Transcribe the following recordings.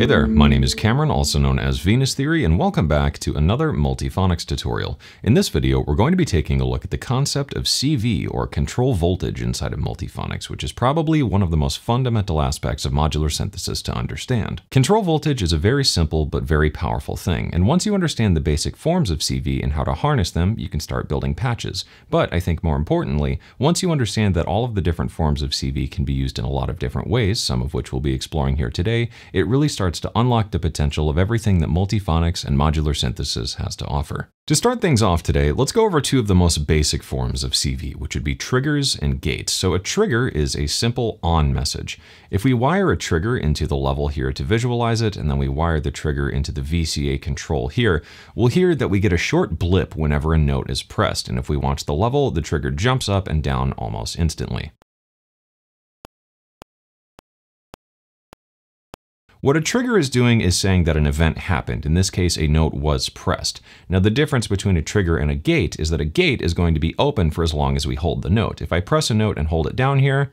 Hey there, my name is Cameron, also known as Venus Theory, and welcome back to another Multiphonics tutorial. In this video, we're going to be taking a look at the concept of CV, or control voltage, inside of Multiphonics, which is probably one of the most fundamental aspects of modular synthesis to understand. Control voltage is a very simple but very powerful thing, and once you understand the basic forms of CV and how to harness them, you can start building patches. But I think more importantly, once you understand that all of the different forms of CV can be used in a lot of different ways, some of which we'll be exploring here today, it really starts to unlock the potential of everything that multiphonics and modular synthesis has to offer. To start things off today, let's go over two of the most basic forms of CV, which would be triggers and gates. So a trigger is a simple on message. If we wire a trigger into the level here to visualize it, and then we wire the trigger into the VCA control here, we'll hear that we get a short blip whenever a note is pressed. And if we watch the level, the trigger jumps up and down almost instantly. What a trigger is doing is saying that an event happened. In this case, a note was pressed. Now, the difference between a trigger and a gate is that a gate is going to be open for as long as we hold the note. If I press a note and hold it down here,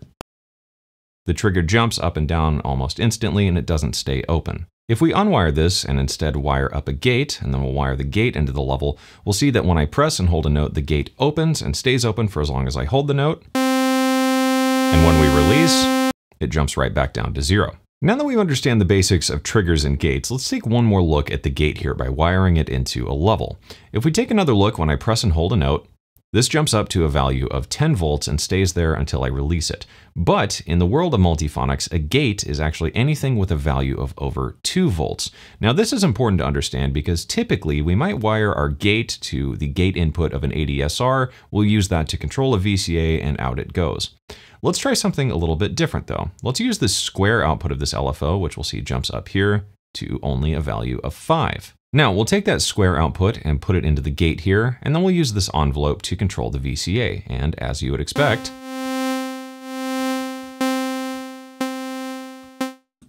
the trigger jumps up and down almost instantly and it doesn't stay open. If we unwire this and instead wire up a gate, and then we'll wire the gate into the level, we'll see that when I press and hold a note, the gate opens and stays open for as long as I hold the note. And when we release, it jumps right back down to zero. Now that we understand the basics of triggers and gates, let's take one more look at the gate here by wiring it into a level. If we take another look, when I press and hold a note, this jumps up to a value of 10 volts and stays there until I release it. But in the world of multiphonics, a gate is actually anything with a value of over 2 volts. Now this is important to understand because typically we might wire our gate to the gate input of an ADSR, we'll use that to control a VCA and out it goes. Let's try something a little bit different though. Let's use the square output of this LFO, which we'll see jumps up here to only a value of 5. Now we'll take that square output and put it into the gate here, and then we'll use this envelope to control the VCA. And as you would expect,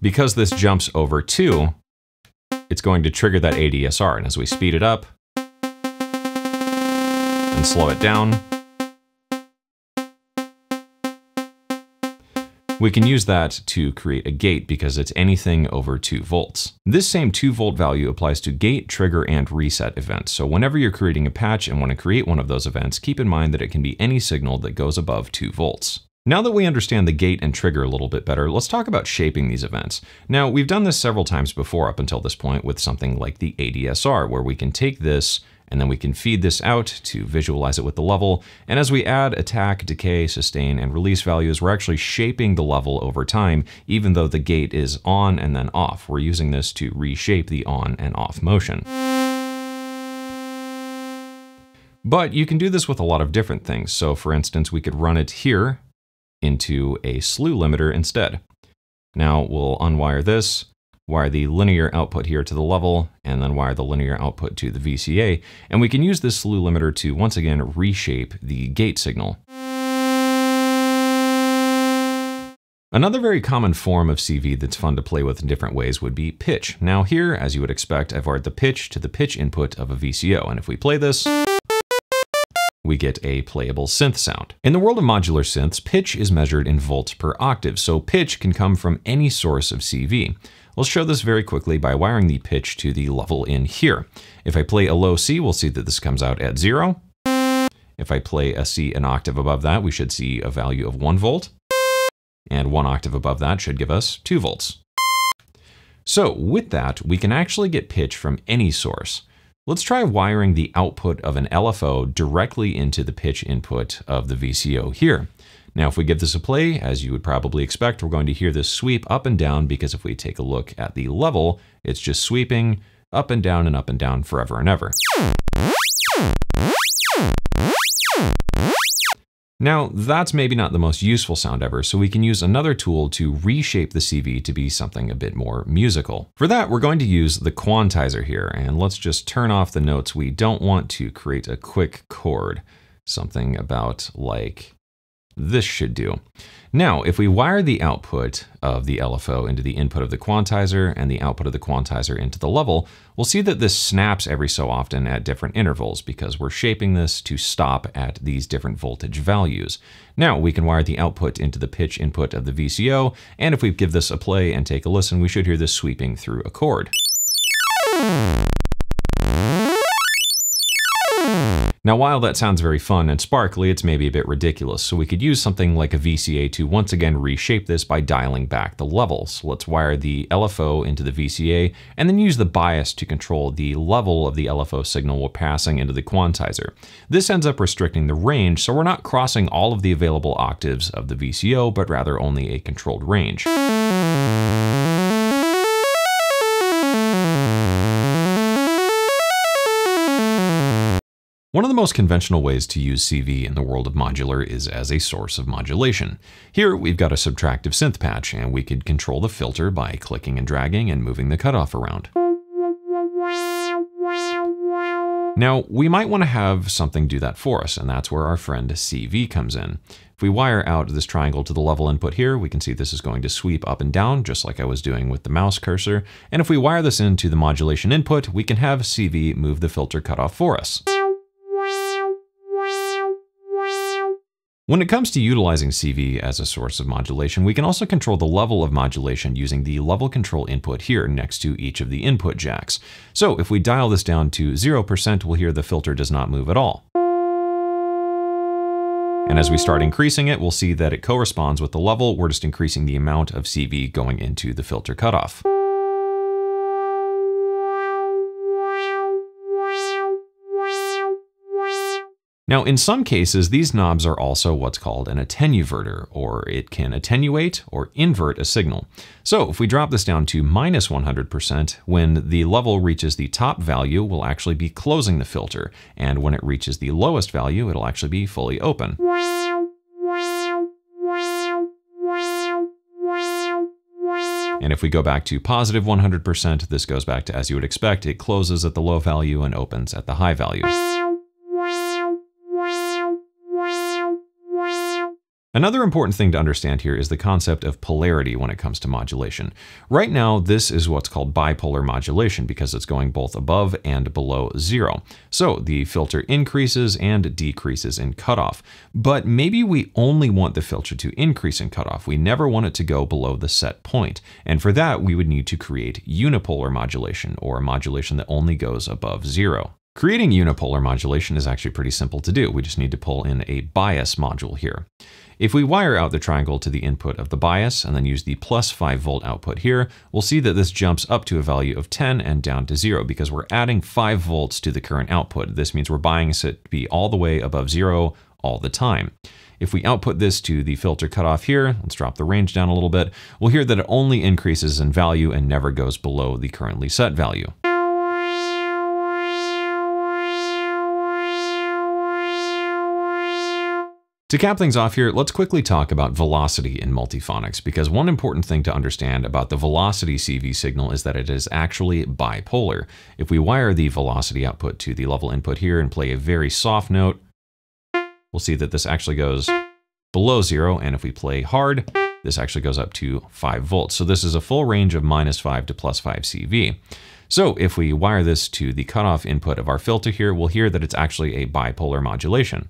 because this jumps over 2, it's going to trigger that ADSR. And as we speed it up and slow it down, we can use that to create a gate because it's anything over 2 volts. This same 2 volt value applies to gate, trigger, and reset events. So whenever you're creating a patch and want to create one of those events, keep in mind that it can be any signal that goes above 2 volts. Now that we understand the gate and trigger a little bit better, let's talk about shaping these events. Now, we've done this several times before up until this point with something like the ADSR, where we can take this and then we can feed this out to visualize it with the level. And as we add attack, decay, sustain, and release values, we're actually shaping the level over time, even though the gate is on and then off. We're using this to reshape the on and off motion. But you can do this with a lot of different things. So for instance, we could run it here into a slew limiter instead. Now we'll unwire this, wire the linear output here to the level, and then wire the linear output to the VCA. And we can use this slew limiter to once again reshape the gate signal. Another very common form of CV that's fun to play with in different ways would be pitch. Now here, as you would expect, I've wired the pitch to the pitch input of a VCO. And if we play this, we get a playable synth sound. In the world of modular synths, pitch is measured in volts per octave, so pitch can come from any source of CV. Let's show this very quickly by wiring the pitch to the level in here. If I play a low C, we'll see that this comes out at 0. If I play a C an octave above that, we should see a value of 1 volt. And one octave above that should give us 2 volts. So with that, we can actually get pitch from any source. Let's try wiring the output of an LFO directly into the pitch input of the VCO here. Now, if we give this a play, as you would probably expect, we're going to hear this sweep up and down because if we take a look at the level, it's just sweeping up and down and up and down forever and ever. Now, that's maybe not the most useful sound ever, so we can use another tool to reshape the CV to be something a bit more musical. For that, we're going to use the quantizer here, and let's just turn off the notes we don't want to create a quick chord. Something about like this should do. Now, if we wire the output of the LFO into the input of the quantizer and the output of the quantizer into the level, we'll see that this snaps every so often at different intervals because we're shaping this to stop at these different voltage values. Now, we can wire the output into the pitch input of the VCO, and if we give this a play and take a listen, we should hear this sweeping through a chord. Now, while that sounds very fun and sparkly, it's maybe a bit ridiculous, so we could use something like a VCA to once again reshape this by dialing back the level. So let's wire the LFO into the VCA and then use the bias to control the level of the LFO signal we're passing into the quantizer. This ends up restricting the range, so we're not crossing all of the available octaves of the VCO, but rather only a controlled range. One of the most conventional ways to use CV in the world of modular is as a source of modulation. Here we've got a subtractive synth patch, and we could control the filter by clicking and dragging and moving the cutoff around. Now, we might want to have something do that for us, and that's where our friend CV comes in. If we wire out this triangle to the level input here, we can see this is going to sweep up and down, just like I was doing with the mouse cursor. And if we wire this into the modulation input, we can have CV move the filter cutoff for us. When it comes to utilizing CV as a source of modulation, we can also control the level of modulation using the level control input here next to each of the input jacks. So if we dial this down to 0%, we'll hear the filter does not move at all. And as we start increasing it, we'll see that it corresponds with the level. We're just increasing the amount of CV going into the filter cutoff. Now, in some cases, these knobs are also what's called an attenuverter, or it can attenuate or invert a signal. So if we drop this down to -100%, when the level reaches the top value, we'll actually be closing the filter. And when it reaches the lowest value, it'll actually be fully open. And if we go back to +100%, this goes back to as you would expect. It closes at the low value and opens at the high value. Another important thing to understand here is the concept of polarity when it comes to modulation. Right now, this is what's called bipolar modulation because it's going both above and below zero. So the filter increases and decreases in cutoff. But maybe we only want the filter to increase in cutoff. We never want it to go below the set point. And for that, we would need to create unipolar modulation, or modulation that only goes above zero. Creating unipolar modulation is actually pretty simple to do. We just need to pull in a bias module here. If we wire out the triangle to the input of the bias and then use the +5 volt output here, we'll see that this jumps up to a value of 10 and down to 0 because we're adding 5 volts to the current output. This means we're biasing it to be all the way above 0 all the time. If we output this to the filter cutoff here, let's drop the range down a little bit, we'll hear that it only increases in value and never goes below the currently set value. To cap things off here, let's quickly talk about velocity in multiphonics, because one important thing to understand about the velocity CV signal is that it is actually bipolar. If we wire the velocity output to the level input here and play a very soft note, we'll see that this actually goes below zero, and if we play hard, this actually goes up to 5 volts. So this is a full range of -5 to +5 CV. So if we wire this to the cutoff input of our filter here, we'll hear that it's actually a bipolar modulation.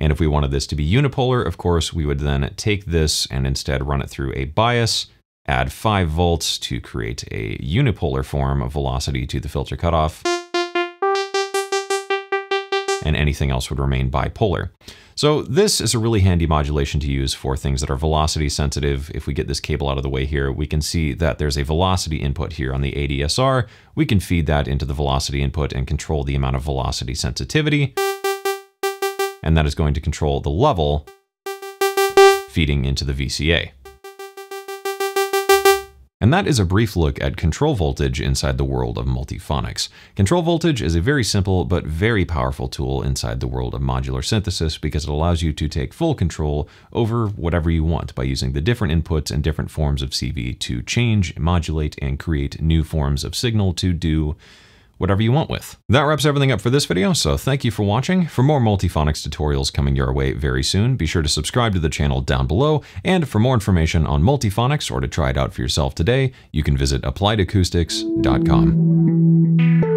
And if we wanted this to be unipolar, of course, we would then take this and instead run it through a bias, add 5 volts to create a unipolar form of velocity to the filter cutoff, and anything else would remain bipolar. So this is a really handy modulation to use for things that are velocity sensitive. If we get this cable out of the way here, we can see that there's a velocity input here on the ADSR. We can feed that into the velocity input and control the amount of velocity sensitivity. And that is going to control the level feeding into the VCA. And that is a brief look at control voltage inside the world of multiphonics. Control voltage is a very simple but very powerful tool inside the world of modular synthesis because it allows you to take full control over whatever you want by using the different inputs and different forms of CV to change, modulate, and create new forms of signal to do whatever you want with. That wraps everything up for this video, so thank you for watching. For more Multiphonics tutorials coming your way very soon, be sure to subscribe to the channel down below, and for more information on Multiphonics or to try it out for yourself today, you can visit appliedacousticssystem.com.